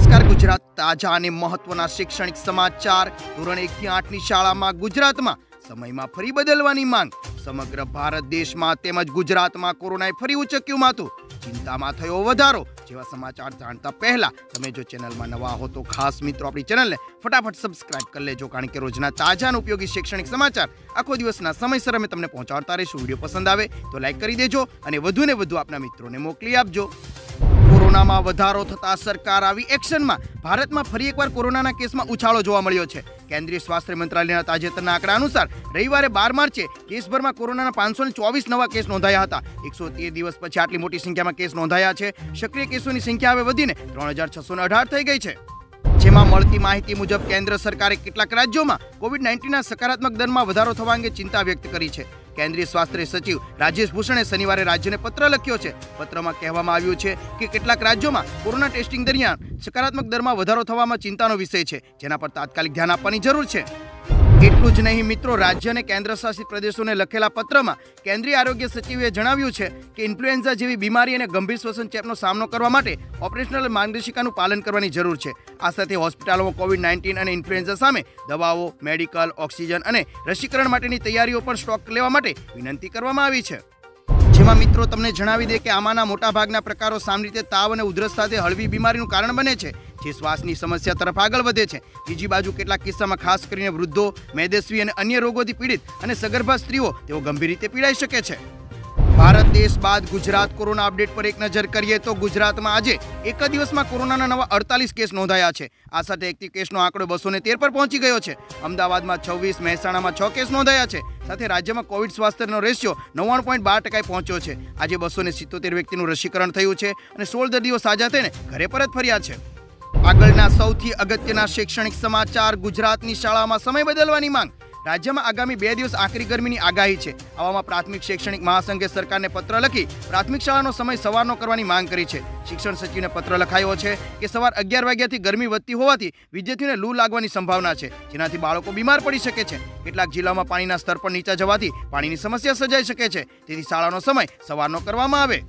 નમસ્કાર ગુજરાત તાજા અને મહત્વના શૈક્ષણિક સમાચાર। ધોરણ 1 થી 8 ની શાળામાં ગુજરાતમાં સમયમાં ફરી બદલવાની માંગ। સમગ્ર ભારત દેશમાં તેમજ ગુજરાતમાં કોરોનાએ ફરી ઉચક્યું માથું, ચિંતામાં થયો વધારો જેવા સમાચાર જાણતા પહેલા તમે જો ચેનલમાં નવા હો તો ખાસ મિત્રો આપણી ચેનલને ફટાફટ સબસ્ક્રાઇબ કરી લેજો, કારણ કે રોજના તાજા અને ઉપયોગી શૈક્ષણિક સમાચાર આખો દિવસના સમયસર અમે તમને પહોંચાડતા રહીશું। વિડીયો પસંદ આવે તો લાઈક કરી દેજો અને વધુને વધુ આપના મિત્રોને મોકલી આપજો। કોરોનામાં વધારો થતા સરકાર આવી એક્શનમાં। ભારતમાં ફરી એકવાર કોરોનાના કેસમાં ઉછાળો જોવા મળ્યો છે। કેન્દ્રીય સ્વાસ્થ્ય મંત્રાલયના તાજેતરના આંકડા અનુસાર રવિવારે 12 માર્ચે દેશભરમાં કોરોનાના 524 નવા કેસ નોંધાયા હતા। 113 દિવસ પછી આટલી મોટી સંખ્યામાં કેસ નોંધાયા છે। સક્રિય કેસોની સંખ્યા હવે વધીને 3618 થઈ ગઈ છે, જેમાં મળતી માહિતી મુજબ કેન્દ્ર સરકારે કેટલાક રાજ્યોમાં કોવિડ-19ના સકારાત્મક દરમાં વધારો થવા અંગે ચિંતા વ્યક્ત કરી છે। केंद्रीय स्वास्थ्य सचिव राजेश भूषणे शनिवार राज्य ने पत्र लख्यो छे। पत्र में कहेवामां आव्युं छे के केटलाक राज्योमां कोरोना टेस्टिंग दरमियान सकारात्मक दर में वधारो थवामां चिंतानो विषय छे, जेना पर तात्कालिक ध्यान आपवानी जरूर छे। एटलुं ज नहीं मित्रों, राज्य ने केन्द्र शासित प्रदेशों ने लखेला पत्र में केंद्रीय आरोग्य सचिवे जणाव्युं छे के इन्फ्लुएंजा जेवी बीमारी अने गंभीर श्वसन चेपनो सामनो करवा माटे ऑपरेशनल मार्गदर्शिकानुं पालन करवानी जरूर छे। आ साथे होस्पिटलोमां कोविड-19 अने इन्फ्लुएंजा सामे दवाओ, मेडिकल, ऑक्सीजन अने रसीकरण माटेनी तैयारीओ पर स्टॉक लेवा माटे विनंती करवामां आवी छे। જેમાં મિત્રો તમને જણાવી દે કે આમાંના મોટા ભાગના પ્રકારો સામાન્ય રીતે તાવ અને ઉધરસ સાથે હળવી બીમારીનું કારણ બને છે, જે શ્વાસની સમસ્યા તરફ આગળ વધે છે। બીજી બાજુ કેટલાક કિસ્સામાં ખાસ કરીને વૃદ્ધો, મેદેસ્વી અને અન્ય રોગોથી પીડિત અને સગર્ભા સ્ત્રીઓ તેઓ ગંભીર રીતે પીડાઈ શકે છે। ભારત દેશ બાદ ગુજરાત કોરોના અપડેટ પર એક નજર કરીએ તો ગુજરાતમાં આજે એક જ દિવસમાં કોરોનાના નવા 48 કેસ નોંધાયા છે। આ સાથે એક્ટિવ કેસનો આંકડો 213 પર પહોંચી ગયો છે। અમદાવાદમાં 26, મહેસાણામાં 6 કેસ નોંધાયા છે। साथे राज्य में कोविड स्वास्थ्यनो रेशियो 99.12% पहुंचो है। आज 277 व्यक्तिनु रसीकरण थयुं छे अने 16 दर्दीओ साजा थईने घरे परत फर्या छे। आगळना सौथी अगत्यना शैक्षणिक समाचार। गुजरातनी शाळामां समय बदलवानी मांग। राज्य में आगामी 2 दिवस आकरी गर्मीनी आगाही छे। आवामां प्राथमिक शैक्षणिक महासंघे सरकारने पत्र लखी प्राथमिक शाळानो समय सवारनो करवानी मांग करी छे। शिक्षण सचिवने पत्र लखायो छे के सवार 11 वाग्याथी गर्मी वधती होवाथी विद्यार्थीओने लू लागवानी संभावना छे, जेनाथी बाळको बीमार पड़ी शके छे। કેટલાક જિલ્લામાં પાણીના સ્તર પર નીચા જવાથી પાણીની સમસ્યા સર્જાઈ શકે છે, તેથી શાળાનો સમય સવારનો કરવામાં આવે।